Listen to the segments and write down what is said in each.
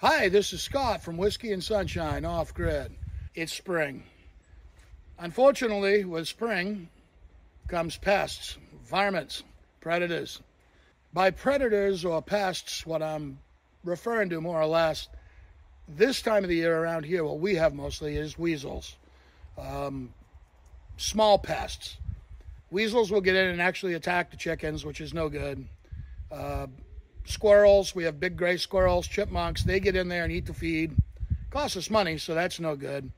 Hi, this is Scott from Whiskey and Sunshine Off Grid. It's spring. Unfortunately, with spring comes pests, varmints, predators. By predators or pests, what I'm referring to more or less this time of the year around here, what we have mostly is weasels, small pests. Weasels will get in and actually attack the chickens, which is no good. Squirrels, we have big gray squirrels, chipmunks, they get in there and eat the feed. Costs us money, so that's no good.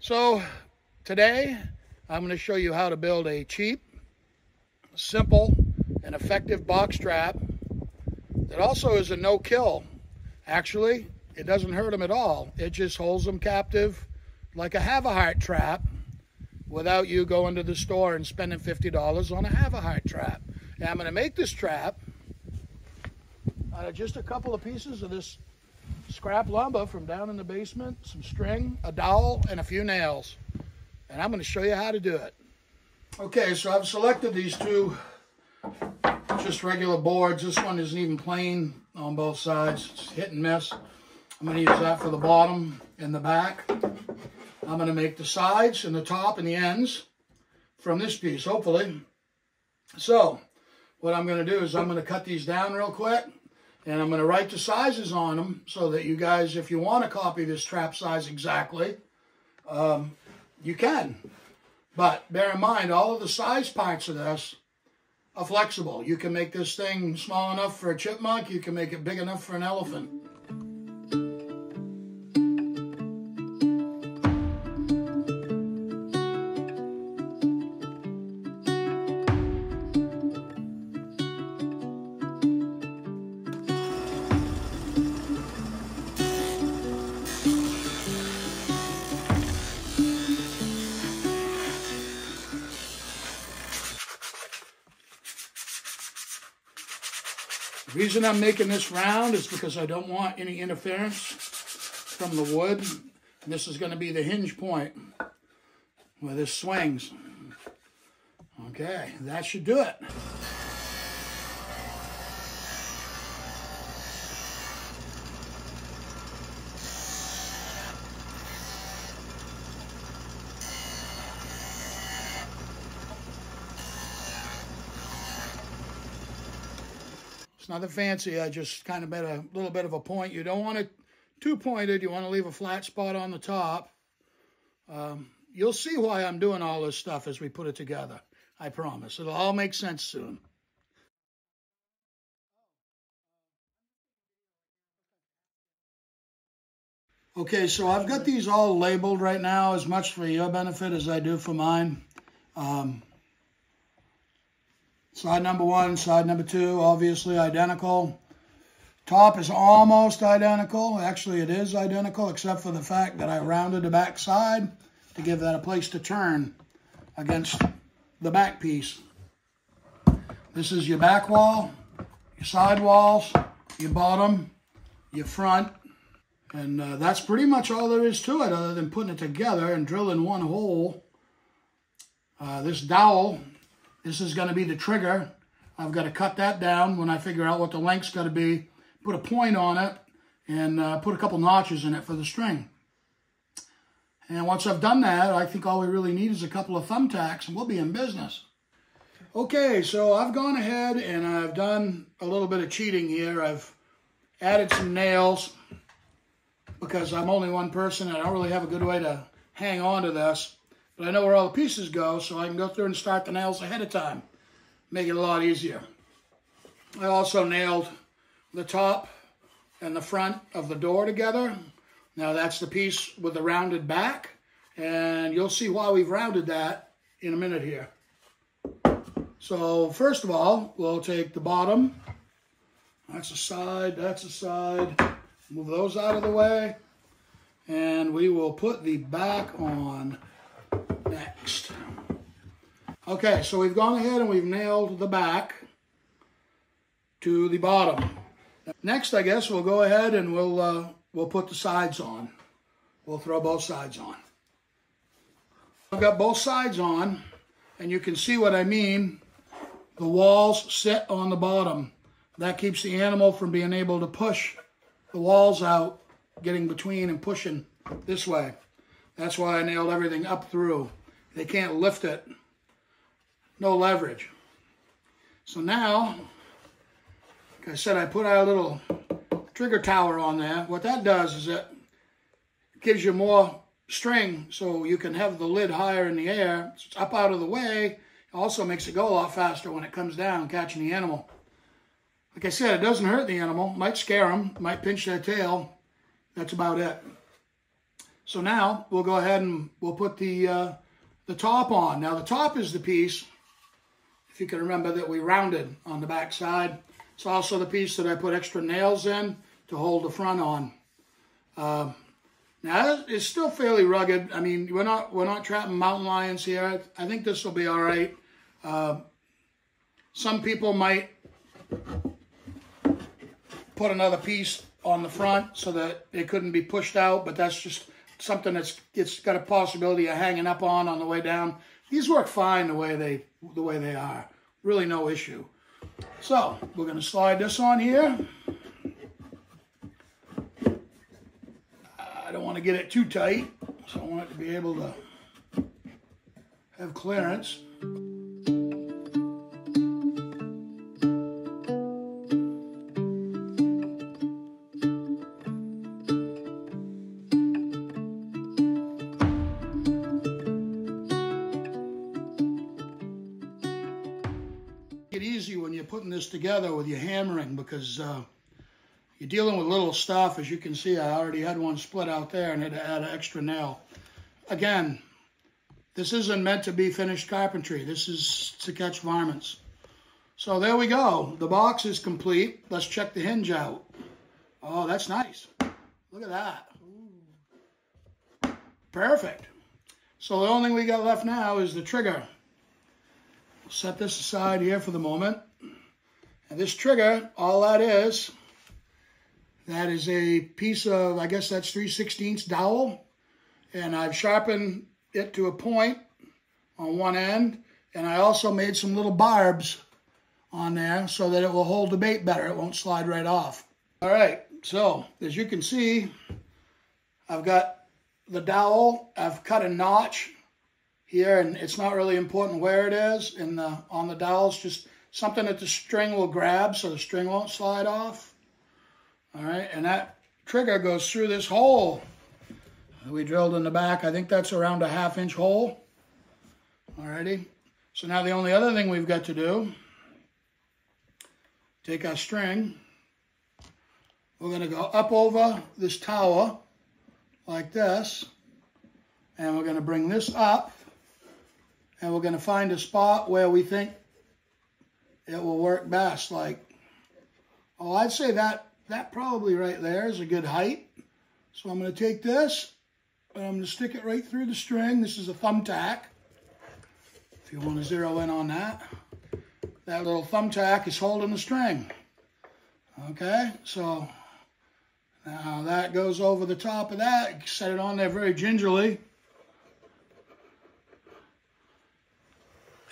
So today, I'm going to show you how to build a cheap, simple, and effective box trap that also is a no-kill. Actually, it doesn't hurt them at all. It just holds them captive like a Heavahart trap without you going to the store and spending $50 on a Heavahart trap. Now, I'm going to make this trap out of just a couple of pieces of this scrap lumber from down in the basement, some string, a dowel, and a few nails. And I'm going to show you how to do it. Okay, so I've selected these two just regular boards. This one isn't even plain on both sides. It's hit and miss. I'm going to use that for the bottom and the back. I'm going to make the sides and the top and the ends from this piece, hopefully. So what I'm going to do is I'm going to cut these down real quick, and I'm going to write the sizes on them so that you guys, if you want to copy this trap size exactly, you can. But bear in mind, all of the size parts of this are flexible. You can make this thing small enough for a chipmunk. You can make it big enough for an elephant. The reason I'm making this round is because I don't want any interference from the wood. This is going to be the hinge point where this swings. Okay, that should do it. It's nothing fancy, I just kind of made a little bit of a point. You don't want it too pointed, you want to leave a flat spot on the top. You'll see why I'm doing all this stuff as we put it together, I promise. It'll all make sense soon. Okay, so I've got these all labeled right now, as much for your benefit as I do for mine. Side number one, side number two, obviously identical. Top is almost identical. Actually, it is identical, except for the fact that I rounded the back side to give that a place to turn against the back piece. This is your back wall, your side walls, your bottom, your front, and that's pretty much all there is to it other than putting it together and drilling one hole. This dowel, this is going to be the trigger. I've got to cut that down when I figure out what the length's got to be, put a point on it, and put a couple notches in it for the string. And once I've done that, I think all we really need is a couple of thumbtacks, and we'll be in business. Okay, so I've gone ahead and I've done a little bit of cheating here. I've added some nails because I'm only one person and I don't really have a good way to hang on to this. But I know where all the pieces go, so I can go through and start the nails ahead of time. Make it a lot easier. I also nailed the top and the front of the door together. Now that's the piece with the rounded back, and you'll see why we've rounded that in a minute here. So first of all, we'll take the bottom. That's a side, that's a side. Move those out of the way. And we will put the back on. Next. Okay, so we've gone ahead and we've nailed the back to the bottom. Next, I guess we'll go ahead and we'll put the sides on. We'll throw both sides on. I've got both sides on, and you can see what I mean. The walls sit on the bottom. That keeps the animal from being able to push the walls out, getting between and pushing this way. That's why I nailed everything up through. They can't lift it. No leverage. So now, like I said, I put our little trigger tower on there. What that does is it gives you more string so you can have the lid higher in the air. It's up out of the way. It also makes it go a lot faster when it comes down, catching the animal. Like I said, it doesn't hurt the animal. Might scare them. Might pinch their tail. That's about it. So now we'll go ahead and we'll put the top on. Now the top is the piece, if you can remember, that we rounded on the back side. It's also the piece that I put extra nails in to hold the front on. Now it's still fairly rugged. I mean, we're not trapping mountain lions here. I think this will be all right. Some people might put another piece on the front so that it couldn't be pushed out, but that's just something it's got a possibility of hanging up on the way down. These work fine the way they are. Really no issue. So we're going to slide this on here. I don't want to get it too tight, so I want it to be able to have clearance. Easy when you're putting this together with your hammering, because you're dealing with little stuff. As you can see, I already had one split out there and had to add an extra nail. Again, this isn't meant to be finished carpentry. This is to catch varmints. So there we go. The box is complete. Let's check the hinge out. Oh, that's nice. Look at that. Ooh. Perfect. So the only thing we got left now is the trigger. Set this aside here for the moment. And this trigger, all that is a piece of, I guess that's 3/16 dowel. And I've sharpened it to a point on one end. And I also made some little barbs on there so that it will hold the bait better. It won't slide right off. All right, so as you can see, I've got the dowel. I've cut a notch here, and it's not really important where it is in the, on the dowels, just something that the string will grab so the string won't slide off. All right, and that trigger goes through this hole that we drilled in the back. I think that's around a 1/2 inch hole. Alrighty, so now the only other thing we've got to do, take our string. We're gonna go up over this tower like this, and we're gonna bring this up. And we're going to find a spot where we think it will work best. Like, oh, I'd say that probably right there is a good height. So I'm going to take this, and I'm going to stick it right through the string. This is a thumbtack, if you want to zero in on that. That little thumbtack is holding the string. Okay, so now that goes over the top of that. Set it on there very gingerly.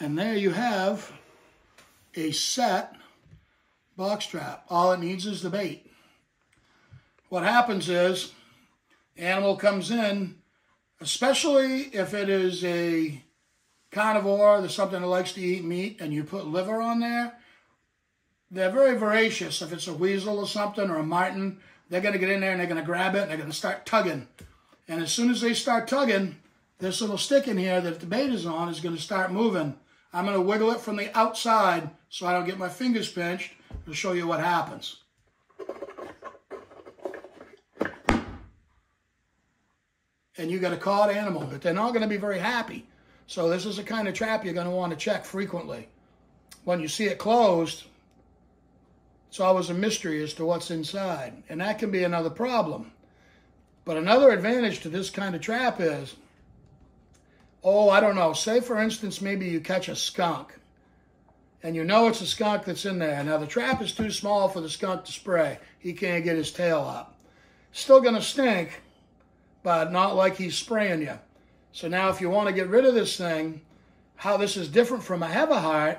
And there you have a set box trap. All it needs is the bait. What happens is, animal comes in, especially if it is a carnivore, there's something that likes to eat meat, and you put liver on there, they're very voracious. If it's a weasel or something, or a marten, they're going to get in there and they're going to grab it and they're going to start tugging. And as soon as they start tugging, this little stick in here that the bait is on is going to start moving. I'm going to wiggle it from the outside so I don't get my fingers pinched. I'll show you what happens. And you got a caught animal, but they're not going to be very happy. So this is the kind of trap you're going to want to check frequently. When you see it closed, it's always a mystery as to what's inside. And that can be another problem. But another advantage to this kind of trap is, oh, I don't know, say for instance, maybe you catch a skunk and you know it's a skunk that's in there. Now the trap is too small for the skunk to spray. He can't get his tail up. Still gonna stink, but not like he's spraying you. So now if you wanna get rid of this thing, how this is different from a Heavahart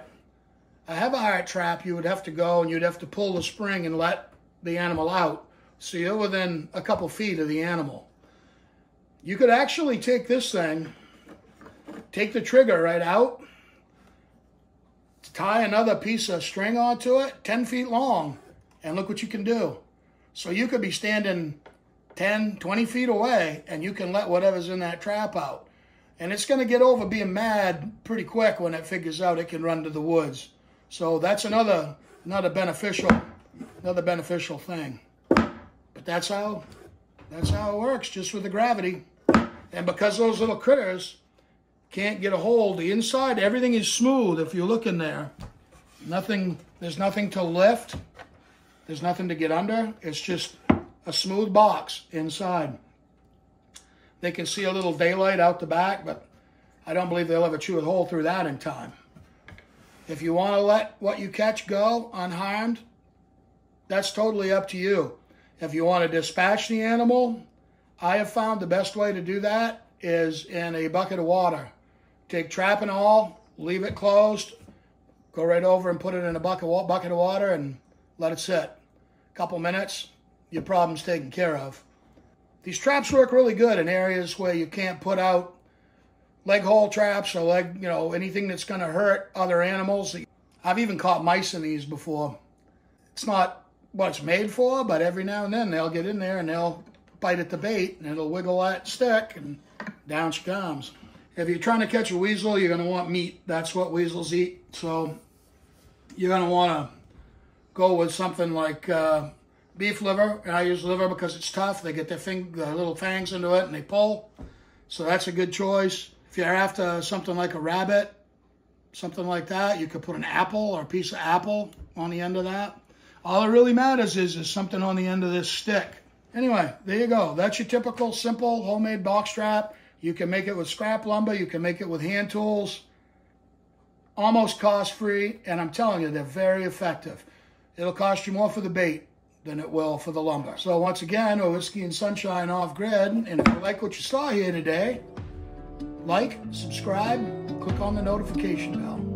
trap, you would have to go and you'd have to pull the spring and let the animal out. so you're within a couple feet of the animal. You could actually take this thing, take the trigger right out, tie another piece of string onto it, 10 feet long, and look what you can do. So you could be standing 10, 20 feet away, and you can let whatever's in that trap out. And it's going to get over being mad pretty quick when it figures out it can run to the woods. So that's another beneficial thing. But that's how it works, just with the gravity. And because those little critters can't get a hold, the inside, everything is smooth if you look in there. Nothing, there's nothing to lift. There's nothing to get under. It's just a smooth box inside. They can see a little daylight out the back, but I don't believe they'll ever chew a hole through that in time. If you want to let what you catch go unharmed, that's totally up to you. If you want to dispatch the animal, I have found the best way to do that is in a bucket of water. Take trap and all, leave it closed, go right over and put it in a bucket of water and let it sit. A couple minutes, your problem's taken care of. These traps work really good in areas where you can't put out leg hole traps or leg, you know, anything that's going to hurt other animals. I've even caught mice in these before. It's not what it's made for, but every now and then they'll get in there and they'll bite at the bait and it'll wiggle that stick and down she comes. If you're trying to catch a weasel, you're going to want meat. That's what weasels eat. So you're going to want to go with something like beef liver. And I use liver because it's tough. They get their little fangs into it and they pull. So that's a good choice. If you're after something like a rabbit, something like that, you could put an apple or a piece of apple on the end of that. All that really matters is something on the end of this stick. Anyway, there you go. That's your typical simple homemade box trap. You can make it with scrap lumber. You can make it with hand tools. Almost cost-free. And I'm telling you, they're very effective. It'll cost you more for the bait than it will for the lumber. So once again, a Whiskey and Sunshine Off-Grid. And if you like what you saw here today, like, subscribe, click on the notification bell.